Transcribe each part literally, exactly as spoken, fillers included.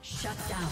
Shut down.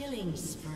Killing spree.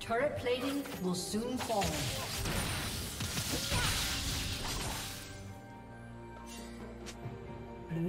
Turret plating will soon fall. Blue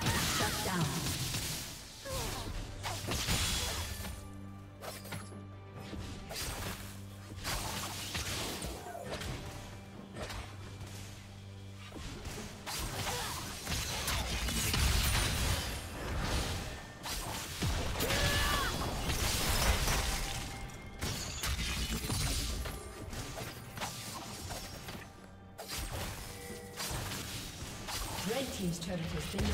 Shut down. Team's turret has been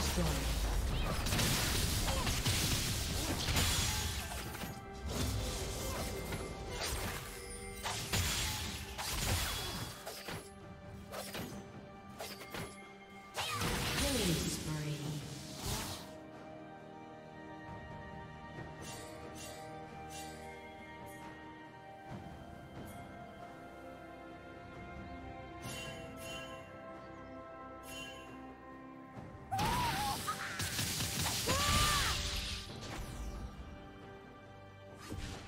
destroyed.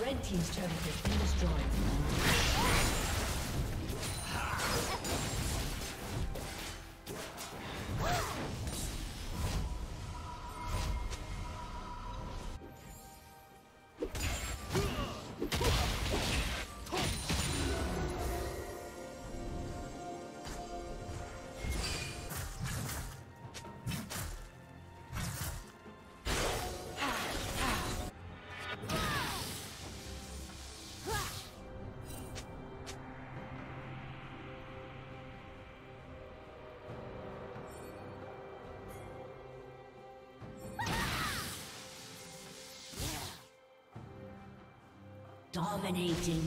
Red team's turret has been destroyed. Dominating.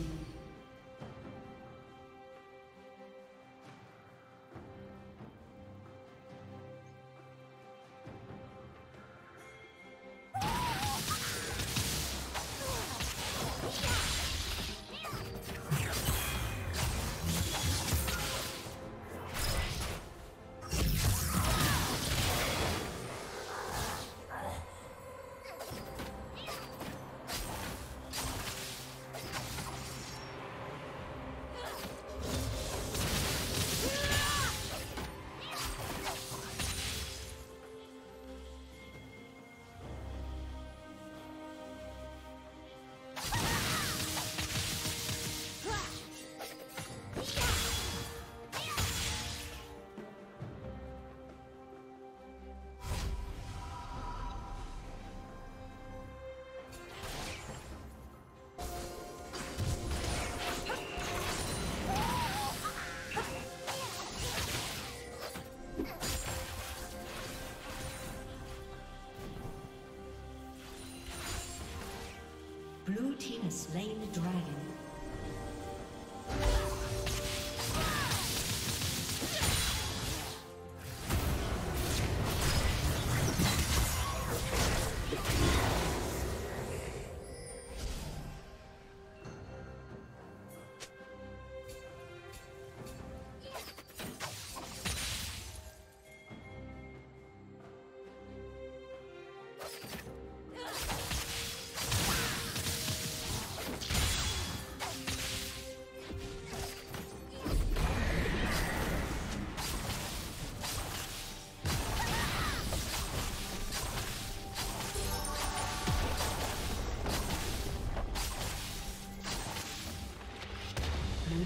Blue team has slain the dragon.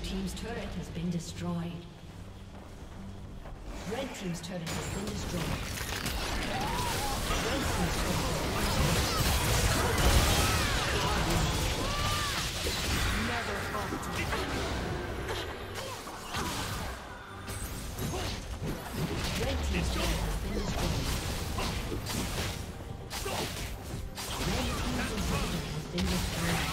Team's turret has been destroyed. Red team's turret has been destroyed. Red team's turret has been destroyed. Never fought. Red team's turret has been destroyed. Red team's turret has been destroyed.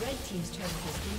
Red team's turret has been